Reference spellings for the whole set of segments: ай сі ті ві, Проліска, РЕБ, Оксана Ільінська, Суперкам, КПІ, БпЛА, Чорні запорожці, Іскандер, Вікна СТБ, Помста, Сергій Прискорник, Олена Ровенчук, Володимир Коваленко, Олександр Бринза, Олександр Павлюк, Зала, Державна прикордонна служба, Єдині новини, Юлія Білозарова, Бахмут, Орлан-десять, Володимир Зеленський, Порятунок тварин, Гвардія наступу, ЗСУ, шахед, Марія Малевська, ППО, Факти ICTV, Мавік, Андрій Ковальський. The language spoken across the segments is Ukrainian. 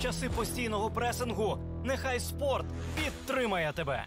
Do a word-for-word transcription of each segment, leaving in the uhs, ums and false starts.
в часи постійного пресингу. Нехай спорт підтримає тебе.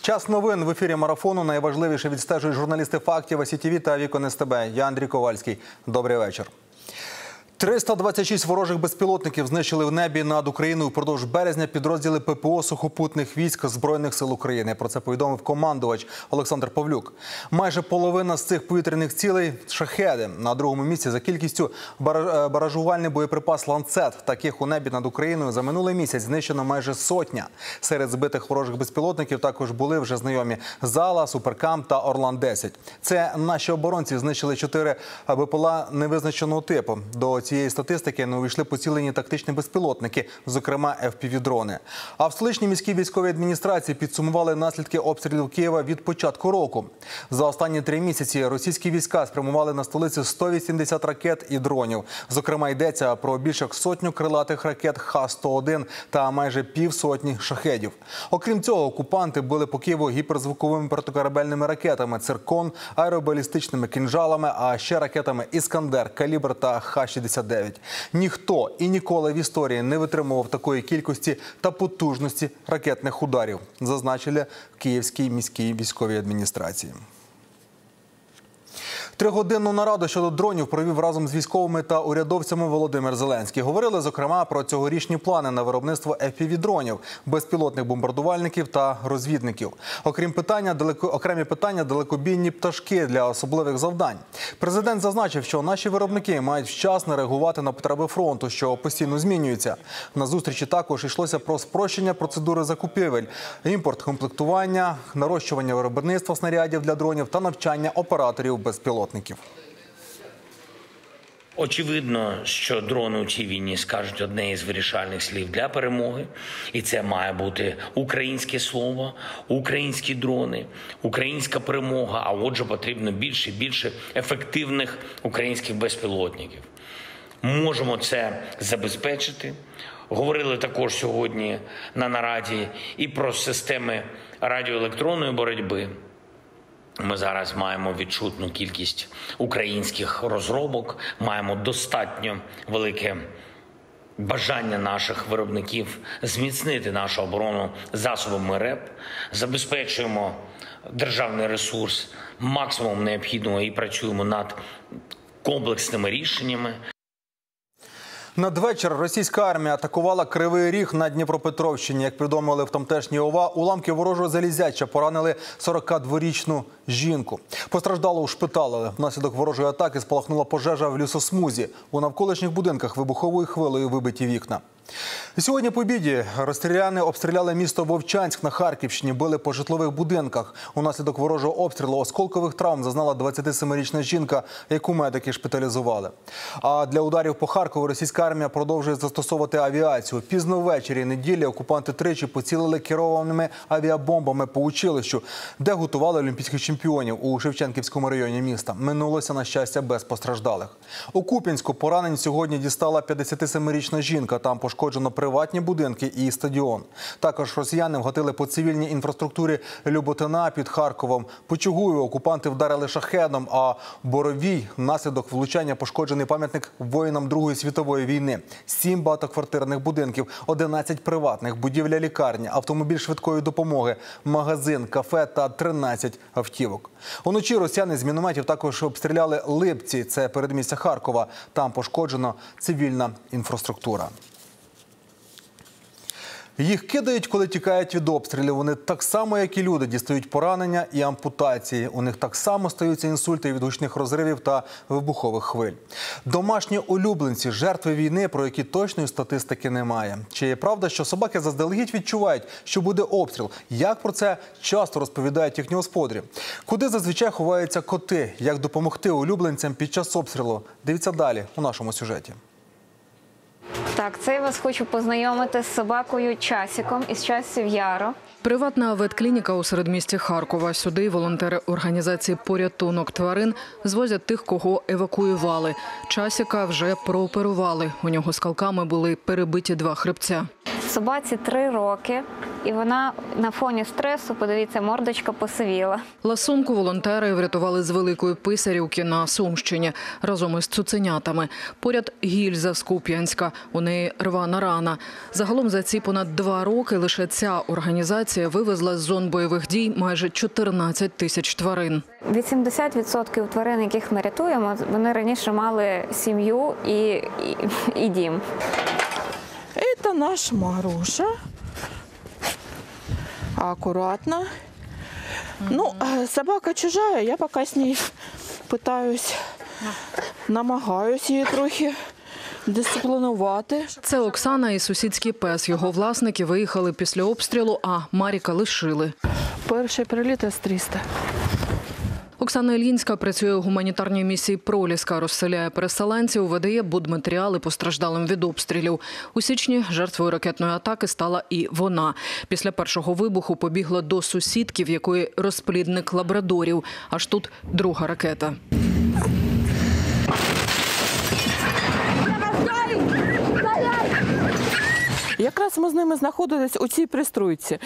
Час новин в ефірі марафону. Найважливіше відстежують журналісти «Фактів», ай сі ті ві та «Вікон СТБ». Я Андрій Ковальський. Добрий вечір. триста двадцять шість ворожих безпілотників знищили в небі над Україною впродовж березня підрозділи ППО сухопутних військ Збройних сил України. Про це повідомив командувач Олександр Павлюк. Майже половина з цих повітряних цілей – шахеди. На другому місці за кількістю баражувальний боєприпас «Ланцет». Таких у небі над Україною за минулий місяць знищено майже сотня. Серед збитих ворожих безпілотників також були вже знайомі «Зала», «Суперкам» та «Орлан-десять». Це наші оборонці знищили чотири БПЛА невизначеного типу. До цієї Цієї статистики не увійшли поцілені тактичні безпілотники, зокрема еф пі ві-дрони. А в столичній міській військовій адміністрації підсумували наслідки обстрілів Києва від початку року. За останні три місяці російські війська спрямували на столицю сто вісімдесят ракет і дронів. Зокрема, йдеться про більше сотню крилатих ракет ха сто один та майже півсотні шахедів. Окрім цього, окупанти били по Києву гіперзвуковими протикорабельними ракетами «Циркон», аеробалістичними «Кінжалами», а ще ракетами «Іскандер», «Калібр» та ха шістдесят дев'ять. Ніхто і ніколи в історії не витримував такої кількості та потужності ракетних ударів, зазначили в Київській міській військовій адміністрації. Тригодинну нараду щодо дронів провів разом з військовими та урядовцями Володимир Зеленський. Говорили, зокрема, про цьогорічні плани на виробництво еф пі ві-дронів, безпілотних бомбардувальників та розвідників. Окрім питання, далеко, окремі питання – далекобійні пташки для особливих завдань. Президент зазначив, що наші виробники мають вчасно реагувати на потреби фронту, що постійно змінюються. На зустрічі також йшлося про спрощення процедури закупівель, імпорт комплектування, нарощування виробництва снарядів для дронів та навчання операторів безпілотників. Очевидно, що дрони у цій війні скажуть одне із вирішальних слів для перемоги. І це має бути українське слово, українські дрони, українська перемога. А отже, потрібно більше і більше ефективних українських безпілотників. Можемо це забезпечити. Говорили також сьогодні на нараді і про системи радіоелектронної боротьби. Ми зараз маємо відчутну кількість українських розробок, маємо достатньо велике бажання наших виробників зміцнити нашу оборону засобами РЕБ, забезпечуємо державний ресурс максимум необхідного і працюємо над комплексними рішеннями. Надвечір російська армія атакувала Кривий Ріг на Дніпропетровщині. Як повідомили в тамтешній ОВА, уламки ворожого залізяча поранили сорокадворічну жінку. Постраждалу ушпиталили. Внаслідок ворожої атаки спалахнула пожежа в лісосмузі. У навколишніх будинках вибуховою хвилею вибиті вікна. Сьогодні по обіді росіяни обстріляли місто Вовчанськ на Харківщині, били по житлових будинках. Унаслідок ворожого обстрілу осколкових травм зазнала двадцятисемирічна жінка, яку медики шпиталізували. А для ударів по Харкову російська армія продовжує застосовувати авіацію. Пізно ввечері неділі окупанти тричі поцілили керованими авіабомбами по училищу, де готували олімпійських чемпіонів у Шевченківському районі міста. Минулося, на щастя, без постраждалих. У Куп'янську поранень сьогодні дістала п'ятдесятисемирічна жінка. Там пошкоджено приватні будинки і стадіон. Також росіяни вгатили по цивільній інфраструктурі Люботина під Харковом. По Чугуєву окупанти вдарили шахедом, а Боровій внаслідок влучання пошкоджений пам'ятник воїнам Другої світової війни. Сім багатоквартирних будинків, одинадцять приватних, будівля лікарні, автомобіль швидкої допомоги, магазин, кафе та тринадцять автівок. Уночі росіяни з мінометів також обстріляли Липці, це передмістя Харкова. Там пошкоджено цивільна інфраструктура. Їх кидають, коли тікають від обстрілів. Вони так само, як і люди, дістають поранення і ампутації. У них так само стаються інсульти від гучних розривів та вибухових хвиль. Домашні улюбленці – жертви війни, про які точної статистики немає. Чи є правда, що собаки заздалегідь відчувають, що буде обстріл? Як про це часто розповідають їхні господарі? Куди зазвичай ховаються коти? Як допомогти улюбленцям під час обстрілу? Дивіться далі у нашому сюжеті. Так, це я вас хочу познайомити з собакою Часіком із часів Яро. Приватна ветклініка у середмісті Харкова. Сюди волонтери організації «Порятунок тварин» звозять тих, кого евакуювали. Часіка вже прооперували. У нього скалками були перебиті два хребця. Собаці три роки, і вона на фоні стресу, подивіться, мордочка посивіла. Ласунку волонтери врятували з Великої Писарівки на Сумщині разом із цуценятами. Поряд гільза з Куп'янська, у неї рвана рана. Загалом за ці понад два роки лише ця організація вивезла з зон бойових дій майже чотирнадцять тисяч тварин. вісімдесят відсотків тварин, яких ми рятуємо, вони раніше мали сім'ю і, і, і дім. Это наша Маруша, аккуратно. Ну, собака чужая, я пока с ней пытаюсь, намагаюсь її трохи дисциплінувати. Це Оксана і сусідський пес. Його власники виїхали після обстрілу, а Маріка лишили. Перший приліт ес триста. Оксана Ільінська працює у гуманітарній місії «Проліска», розселяє переселенців, видає будматеріали постраждалим від обстрілів. У січні жертвою ракетної атаки стала і вона. Після першого вибуху побігла до сусідки, в якої розплідник лабрадорів. Аж тут друга ракета. Якраз ми з ними знаходились у цій пристройці.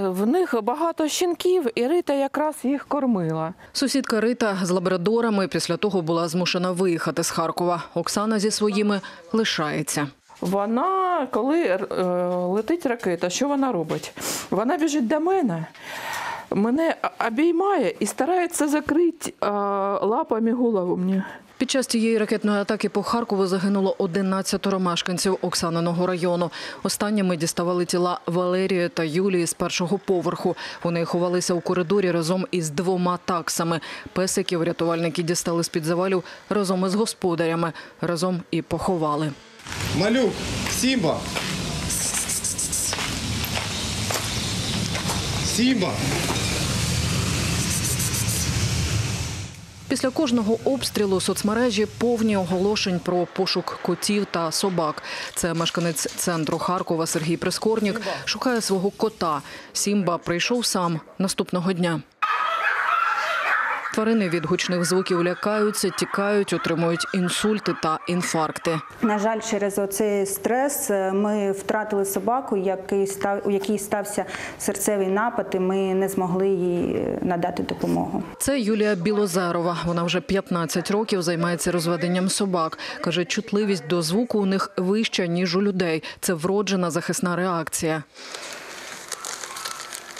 В них багато щенків, і Рита якраз їх кормила. Сусідка Рита з лабрадорами після того була змушена виїхати з Харкова. Оксана зі своїми лишається. Вона, коли летить ракета, що вона робить? Вона біжить до мене, мене обіймає і старається закрити лапами голову мені. Під час цієї ракетної атаки по Харкову загинуло одинадцять мешканців Оксаниного району. Останніми діставали тіла Валерії та Юлії з першого поверху. Вони ховалися у коридорі разом із двома таксами. Песиків рятувальники дістали з-під завалів разом із господарями. Разом і поховали. Малюк, Сімба! Сімба! Після кожного обстрілу соцмережі повні оголошень про пошук котів та собак. Це мешканець центру Харкова Сергій Прискорник шукає свого кота. Сімба прийшов сам наступного дня. Тварини від гучних звуків лякаються, тікають, отримують інсульти та інфаркти. На жаль, через оцей стрес ми втратили собаку, у якій стався серцевий напад, і ми не змогли їй надати допомогу. Це Юлія Білозарова. Вона вже п'ятнадцять років займається розведенням собак. Каже, чутливість до звуку у них вища, ніж у людей. Це вроджена захисна реакція.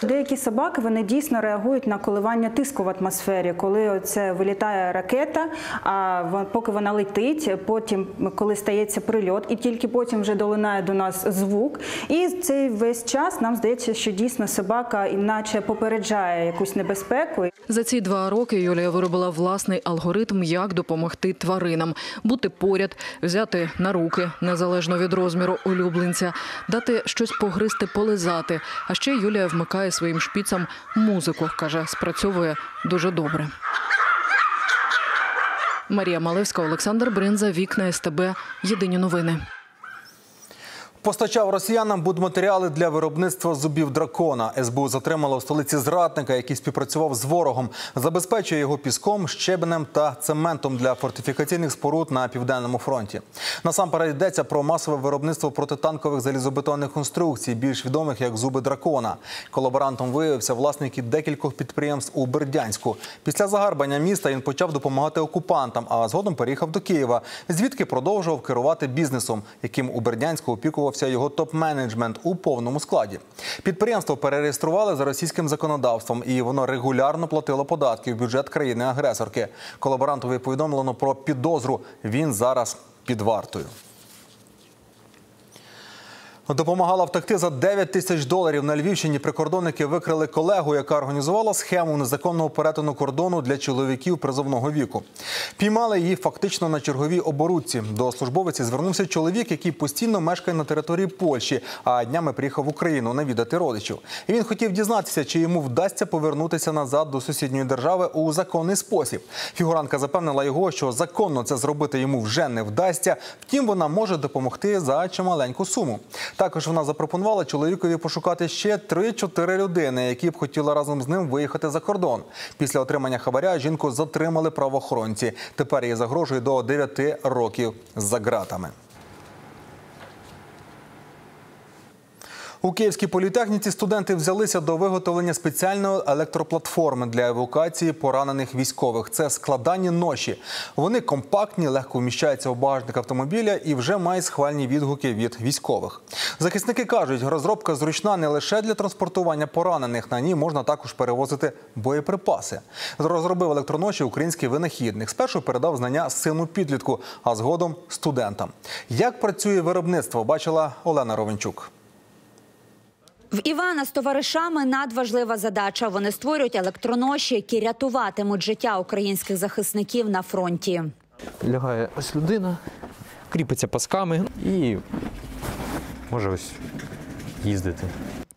Деякі собаки, вони дійсно реагують на коливання тиску в атмосфері, коли оце вилітає ракета, а поки вона летить, потім, коли стається прильот, і тільки потім вже долинає до нас звук. І цей весь час нам здається, що дійсно собака іначе попереджає якусь небезпеку. За ці два роки Юлія виробила власний алгоритм, як допомогти тваринам. Бути поряд, взяти на руки, незалежно від розміру улюбленця, дати щось погризти, полизати. А ще Юлія вмикає своїм шпіцам музику. Каже, спрацьовує дуже добре. Марія Малевська, Олександр Бринза, Вікна СТБ, Єдині новини. Постачав росіянам будматеріали для виробництва зубів дракона. ес бе у затримала у столиці зрадника, який співпрацював з ворогом. Забезпечує його піском, щебенем та цементом для фортифікаційних споруд на Південному фронті. Насамперед йдеться про масове виробництво протитанкових залізобетонних конструкцій, більш відомих як зуби дракона. Колаборантом виявився власник декількох підприємств у Бердянську. Після загарбання міста він почав допомагати окупантам, а згодом переїхав до Києва, звідки продовжував керувати бізнесом, яким у Бердянську опікував його топ-менеджмент у повному складі. Підприємство перереєстрували за російським законодавством, і воно регулярно платило податки в бюджет країни-агресорки. Колаборантові повідомлено про підозру. Він зараз під вартою. Допомагала втекти за дев'ять тисяч доларів. На Львівщині прикордонники викрили колегу, яка організувала схему незаконного перетину кордону для чоловіків призовного віку. Піймали її фактично на черговій оборудці. До службовиці звернувся чоловік, який постійно мешкає на території Польщі, а днями приїхав в Україну навідати родичів. І він хотів дізнатися, чи йому вдасться повернутися назад до сусідньої держави у законний спосіб. Фігурантка запевнила його, що законно це зробити йому вже не вдасться, втім вона може допомогти за чималеньку суму. Також вона запропонувала чоловікові пошукати ще три-чотири людини, які б хотіли разом з ним виїхати за кордон. Після отримання хабаря жінку затримали правоохоронці. Тепер їй загрожує до дев'яти років за ґратами. У Київській політехніці студенти взялися до виготовлення спеціальної електроплатформи для евакуації поранених військових. Це складані ноші. Вони компактні, легко вміщаються у багажник автомобіля і вже мають схвальні відгуки від військових. Захисники кажуть, розробка зручна не лише для транспортування поранених, на ній можна також перевозити боєприпаси. Розробив електроноші український винахідник. Спершу передав знання сину-підлітку, а згодом – студентам. Як працює виробництво, бачила Олена Ровенчук. В Івана з товаришами надважлива задача. Вони створюють електроноші, які рятуватимуть життя українських захисників на фронті. Лягає ось людина, кріпиться пасками і може ось їздити.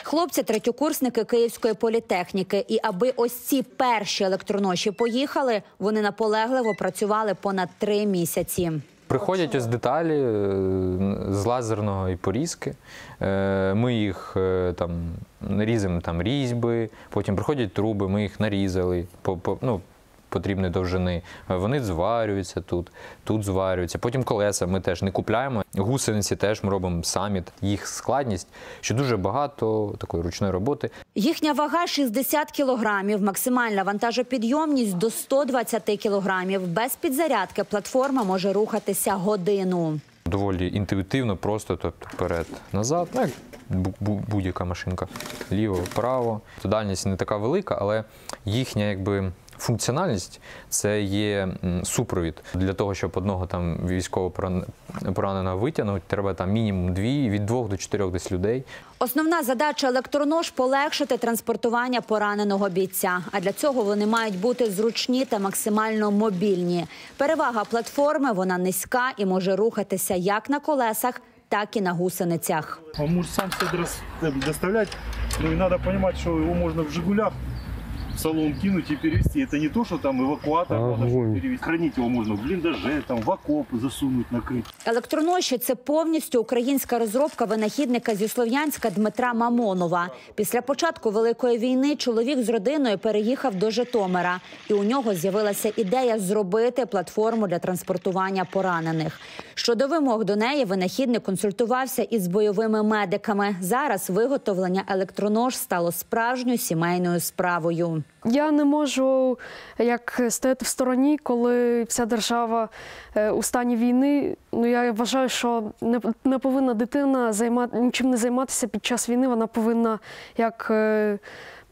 Хлопці – третьокурсники Київської політехніки. І аби ось ці перші електроноші поїхали, вони наполегливо працювали понад три місяці. Приходять ось деталі з лазерної порізки, ми їх там нарізаємо, там різьби, потім приходять труби, ми їх нарізали по, по, ну, потрібної довжини, вони зварюються тут, тут зварюються, потім колеса ми теж не купляємо, гусениці теж ми робимо самі, їх складність, що дуже багато такої ручної роботи. Їхня вага шістдесят кілограмів, максимальна вантажопідйомність до ста двадцяти кілограмів. Без підзарядки платформа може рухатися годину. Доволі інтуїтивно, просто, тобто вперед-назад, як будь-яка машинка, ліво-право. Дальність не така велика, але їхня, якби, функціональність – це є супровід. Для того, щоб одного там військово пораненого витягнути, треба там мінімум дві, від двох до чотирьох десь людей. Основна задача електронож – полегшити транспортування пораненого бійця. А для цього вони мають бути зручні та максимально мобільні. Перевага платформи – вона низька і може рухатися як на колесах, так і на гусеницях. А може сам все доставляти, ну і треба розуміти, що його можна в «Жигулях» салон кинуть и перевести. Это не то, что там эвакуатор можно перевести. Хранить его можно в блиндаже, там в окоп засунуть, накрыть. Електроноші – це повністю українська розробка винахідника зі Слов'янська Дмитра Мамонова. Після початку Великої війни чоловік з родиною переїхав до Житомира. І у нього з'явилася ідея зробити платформу для транспортування поранених. Щодо вимог до неї винахідник консультувався із бойовими медиками. Зараз виготовлення електронож стало справжньою сімейною справою. Я не можу як стояти в стороні, коли вся держава у стані війни. Ну, я вважаю, що не, не повинна дитина займати, нічим не займатися під час війни, вона повинна як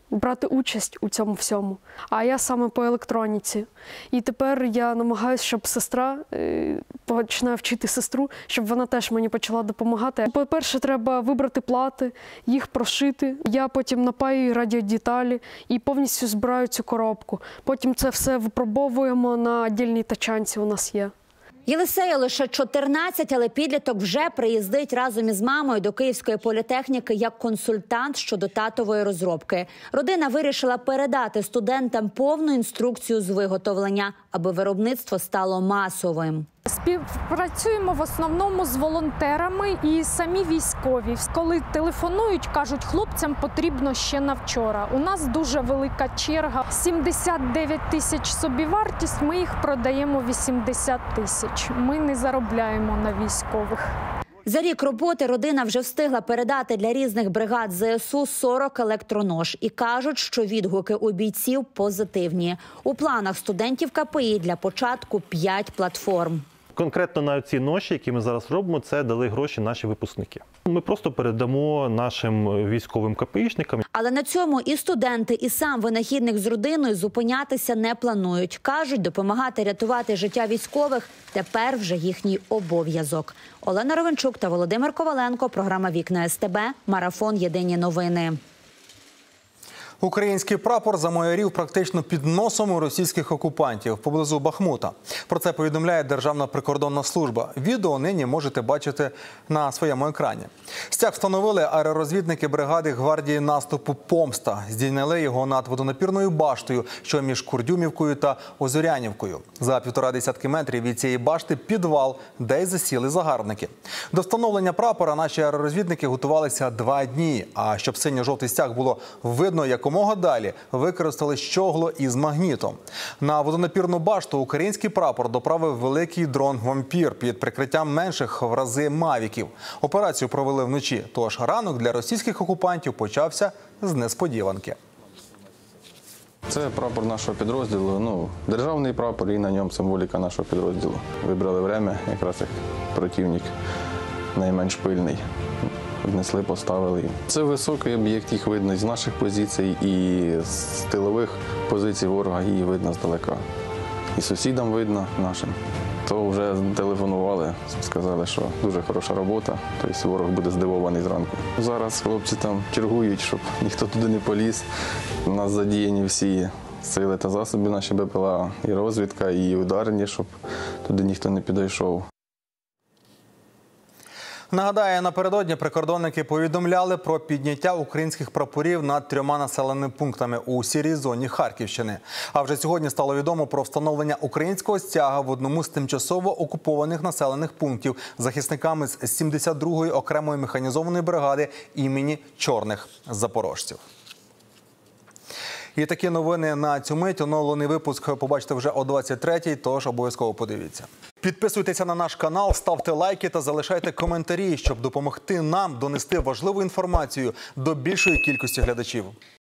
брати участь у цьому всьому. А я саме по електроніці. І тепер я намагаюся, щоб сестра, починаю вчити сестру, щоб вона теж мені почала допомагати. По-перше, треба вибрати плати, їх прошити. Я потім напаюю радіодеталі і повністю збираю цю коробку. Потім це все випробовуємо на отдільній тачанці у нас є. Єлисею лише чотирнадцять, але підліток вже приїздить разом із мамою до Київської політехніки як консультант щодо татової розробки. Родина вирішила передати студентам повну інструкцію з виготовлення, аби виробництво стало масовим. Співпрацюємо в основному з волонтерами і самі військові. Коли телефонують, кажуть, хлопцям потрібно ще на вчора. У нас дуже велика черга. сімдесят дев'ять тисяч собівартість, ми їх продаємо вісімдесят тисяч. Ми не заробляємо на військових. За рік роботи родина вже встигла передати для різних бригад ЗСУ сорок електронож. І кажуть, що відгуки у бійців позитивні. У планах студентів КПІ для початку п'ять платформ. Конкретно на ці ноші, які ми зараз робимо, це дали гроші наші випускники. Ми просто передамо нашим військовим КПІшникам. Але на цьому і студенти, і сам винахідник з родиною зупинятися не планують. Кажуть, допомагати рятувати життя військових – тепер вже їхній обов'язок. Олена Ровенчук та Володимир Коваленко. Програма «Вікна СТБ». Марафон «Єдині новини». Український прапор замайорів практично під носом у російських окупантів поблизу Бахмута. Про це повідомляє Державна прикордонна служба. Відео нині можете бачити на своєму екрані. Стяг встановили аеророзвідники бригади Гвардії наступу «Помста». Здійняли його над водонапірною баштою, що між Курдюмівкою та Озорянівкою. За півтора десятки метрів від цієї башти підвал, де й засіли загарбники. До встановлення прапора наші аеророзвідники готувалися два дні. А щоб синьо-жовтий стяг було видно, як якомога далі використали щогло із магнітом. На водонапірну башту український прапор доправив великий дрон «Вампір» під прикриттям менших в рази «Мавіків». Операцію провели вночі, тож ранок для російських окупантів почався з несподіванки. Це прапор нашого підрозділу, ну, державний прапор і на ньому символіка нашого підрозділу. Вибрали час, якраз як противник найменш пильний. Внесли, поставили. Це високий об'єкт, їх видно з наших позицій і з тилових позицій ворога, її видно здалека. І сусідам видно нашим. То вже телефонували, сказали, що дуже хороша робота, тобто ворог буде здивований зранку. Зараз хлопці там чергують, щоб ніхто туди не поліз. У нас задіяні всі сили та засоби наші БПЛА, і розвідка, і ударні, щоб туди ніхто не підійшов. Нагадаю, напередодні прикордонники повідомляли про підняття українських прапорів над трьома населеними пунктами у сірій зоні Харківщини. А вже сьогодні стало відомо про встановлення українського стяга в одному з тимчасово окупованих населених пунктів захисниками з сімдесят другої окремої механізованої бригади імені Чорних запорожців. І такі новини на цю мить. Оновлений випуск побачите вже о двадцять третій, тож обов'язково подивіться. Підписуйтеся на наш канал, ставте лайки та залишайте коментарі, щоб допомогти нам донести важливу інформацію до більшої кількості глядачів.